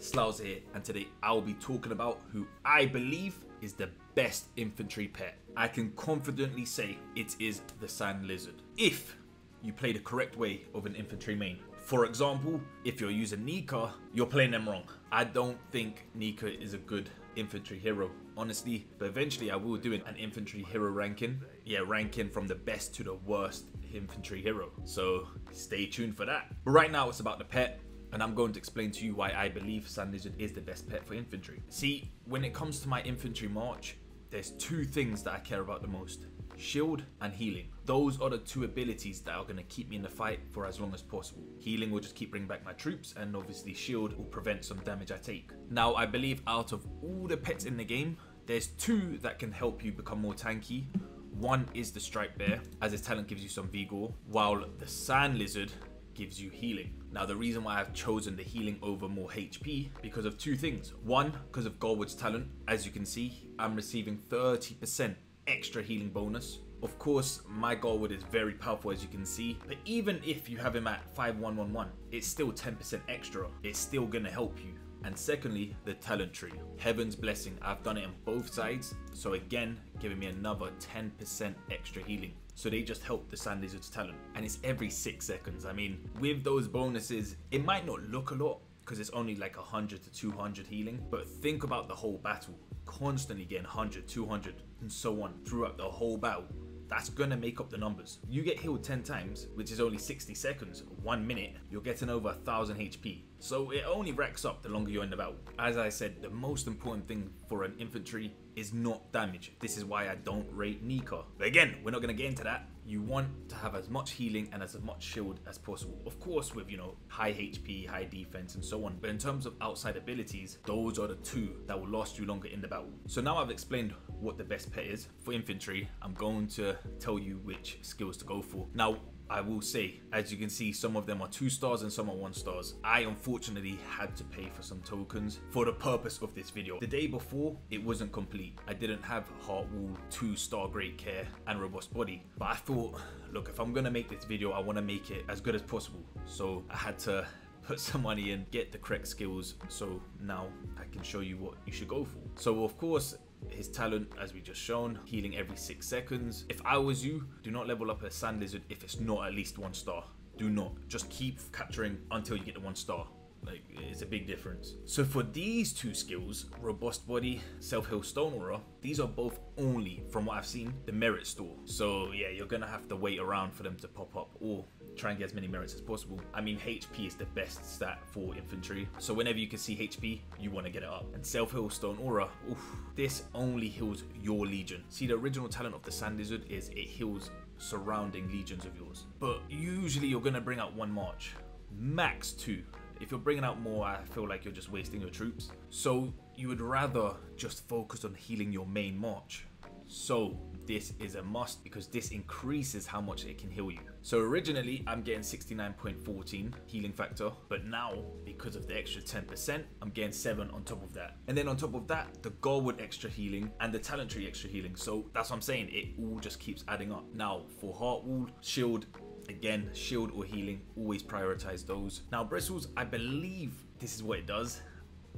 Slowser here, and today I'll be talking about who I believe is the best infantry pet. I can confidently say it is the Sand Lizard, if you play the correct way of an infantry main. For example, if you're using Nika, you're playing them wrong. I don't think Nika is a good infantry hero, honestly, but eventually I will do an infantry hero ranking. Yeah, ranking from the best to the worst infantry hero. So stay tuned for that. But right now it's about the pet, and I'm going to explain to you why I believe Sand Lizard is the best pet for infantry. See, when it comes to my infantry march, there's two things that I care about the most: shield and healing. Those are the two abilities that are going to keep me in the fight for as long as possible. Healing will just keep bringing back my troops, and obviously shield will prevent some damage I take. Now, I believe out of all the pets in the game, there's two that can help you become more tanky. One is the Striped Bear, as his talent gives you some vigor, while the Sand Lizard gives you healing. Now, the reason why I've chosen the healing over more HP, because of two things. One, because of Garwood's talent. As you can see, I'm receiving 30% extra healing bonus. Of course, my Garwood is very powerful, as you can see, but even if you have him at 5111, it's still 10% extra. It's still gonna help you. And secondly, the talent tree, Heaven's Blessing. I've done it on both sides, so again, giving me another 10% extra healing. So they just help the Sand Lizard's talent, and it's every 6 seconds. I mean, with those bonuses, it might not look a lot because it's only like 100 to 200 healing, but think about the whole battle, constantly getting 100, 200, and so on throughout the whole battle. That's gonna make up the numbers. You get healed 10 times, which is only 60 seconds, 1 minute, you're getting over 1000 HP. So it only racks up the longer you're in the battle. As I said, the most important thing for an infantry is not damage. This is why I don't rate Nika. But again, we're not gonna get into that. You want to have as much healing and as much shield as possible. Of course, with, you know, high HP, high defense, and so on. But in terms of outside abilities, those are the two that will last you longer in the battle. So now I've explained what the best pet is for infantry, I'm going to tell you which skills to go for. Now, I will say, as you can see, some of them are 2 stars and some are 1 stars. I unfortunately had to pay for some tokens for the purpose of this video. The day before, it wasn't complete. I didn't have Heartwood, 2-star Great Care, and Robust Body. But I thought, look, if I'm gonna make this video, I wanna make it as good as possible. So I had to put some money in, get the correct skills, so now I can show you what you should go for. So of course, his talent, as we just shown, healing every 6 seconds. If I was you, do not level up a Sand Lizard if it's not at least 1 star. Do not. Just keep capturing until you get the 1 star. Like, it's a big difference. So for these two skills, Robust Body, Self-Heal Stone Aura, these are both only, from what I've seen, the merit store. So yeah, you're gonna have to wait around for them to pop up, or try and get as many merits as possible. I mean, HP is the best stat for infantry, so whenever you can see HP, you want to get it up. And Self-Heal Stone Aura, oof, this only heals your legion. See, the original talent of the Sand Lizard is it heals surrounding legions of yours, but usually you're going to bring out 1 march, max 2. If you're bringing out more, I feel like you're just wasting your troops, so you would rather just focus on healing your main march. So this is a must, because this increases how much it can heal you. So originally I'm getting 69.14 healing factor, but now because of the extra 10%, I'm getting 7 on top of that. And then on top of that, the Garwood extra healing and the talent tree extra healing. So that's what I'm saying, it all just keeps adding up. Now for Heartwood, shield, again, shield or healing, always prioritize those. Now Bristles, I believe this is what it does.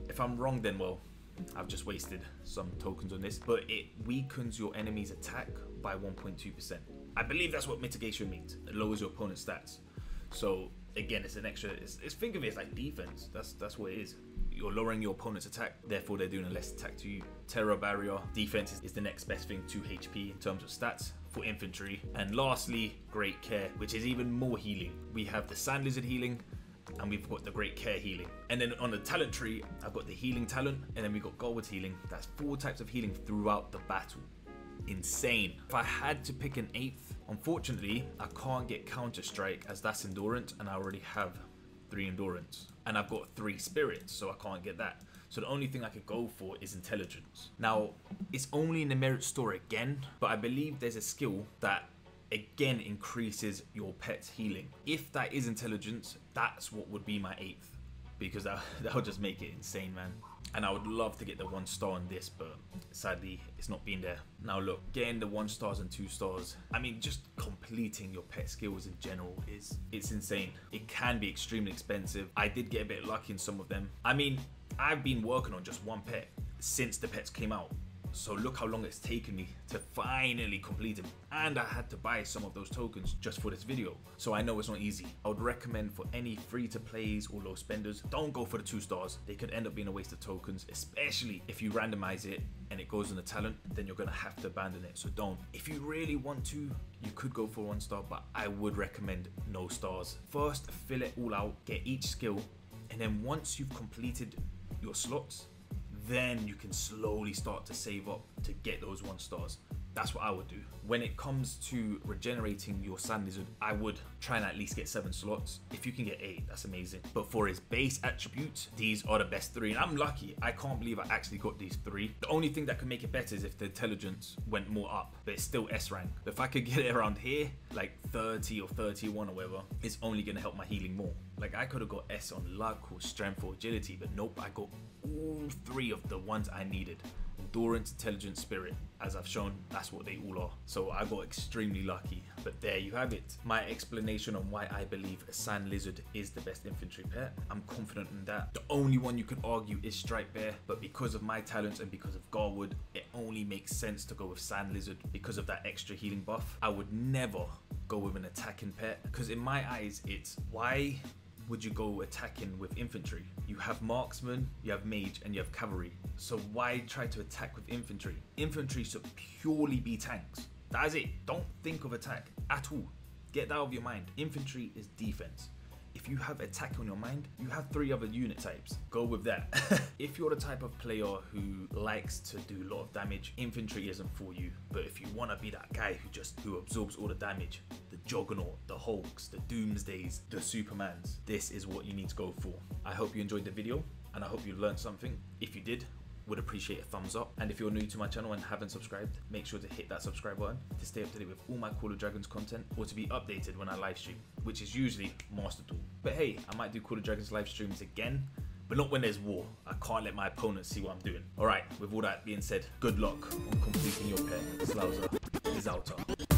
If I'm wrong, then well, I've just wasted some tokens on this, but it weakens your enemy's attack by 1.2%. I believe that's what mitigation means. It lowers your opponent's stats. So again, it's an extra, think of it as like defense. That's what it is. You're lowering your opponent's attack, therefore they're doing a less attack to you. Terror Barrier, defense is the next best thing to HP in terms of stats for infantry. And lastly, Great Care, which is even more healing. We have the Sand Lizard healing, and we've got the Great Care healing. And then on the talent tree, I've got the healing talent, and then we've got Goldwood healing. That's 4 types of healing throughout the battle. Insane. If I had to pick an 8th, unfortunately, I can't get Counter Strike, as that's endurance, and I already have 3 endurance. And I've got 3 spirits, so I can't get that. So the only thing I could go for is intelligence. Now, it's only in the merit store again, but I believe there's a skill that again increases your pet's healing. If that is intelligence, that's what would be my 8th, because that would just make it insane, man. And I would love to get the 1 star on this, but sadly it's not been there. Now look, getting the 1 stars and 2 stars, I mean, just completing your pet skills in general is, it's insane. It can be extremely expensive. I did get a bit lucky in some of them. I mean, I've been working on just one pet since the pets came out. So look how long it's taken me to finally complete it. And I had to buy some of those tokens just for this video. So I know it's not easy. I would recommend for any free to plays or low spenders, don't go for the 2 stars. They could end up being a waste of tokens, especially if you randomize it and it goes in the talent, then you're gonna have to abandon it, so don't. If you really want to, you could go for 1 star, but I would recommend no stars. First, fill it all out, get each skill, and then once you've completed your slots, then you can slowly start to save up to get those 1 stars. That's what I would do. When it comes to regenerating your Sand Lizard, I would try and at least get 7 slots. If you can get 8, that's amazing. But for his base attributes, these are the best 3. And I'm lucky, I can't believe I actually got these 3. The only thing that could make it better is if the intelligence went more up, but it's still S rank. If I could get it around here, like 30 or 31 or whatever, it's only gonna help my healing more. Like I could have got S on luck or strength or agility, but nope, I got all 3 of the ones I needed. Endurance, intelligence, spirit. As I've shown, that's what they all are. So I got extremely lucky, but there you have it. My explanation on why I believe a Sand Lizard is the best infantry pet. I'm confident in that. The only one you could argue is Striped Bear, but because of my talents and because of Garwood, it only makes sense to go with Sand Lizard because of that extra healing buff. I would never go with an attacking pet because in my eyes, it's why would you go attacking with infantry? You have marksman, you have mage, and you have cavalry. So why try to attack with infantry? Infantry should purely be tanks. That's it. Don't think of attack at all. Get that out of your mind. Infantry is defense. If you have attack on your mind, you have 3 other unit types. Go with that. If you're the type of player who likes to do a lot of damage, infantry isn't for you. But if you want to be that guy who absorbs all the damage, the Juggernaut, the Hulks, the Doomsdays, the Supermans, this is what you need to go for. I hope you enjoyed the video and I hope you learned something. If you did, would appreciate a thumbs up. And if you're new to my channel and haven't subscribed, make sure to hit that subscribe button to stay up to date with all my Call of Dragons content or to be updated when I live stream, which is usually Master Duel. But hey, I might do Call of Dragons live streams again, but not when there's war. I can't let my opponents see what I'm doing. All right, with all that being said, good luck on completing your pair. Slowser is out.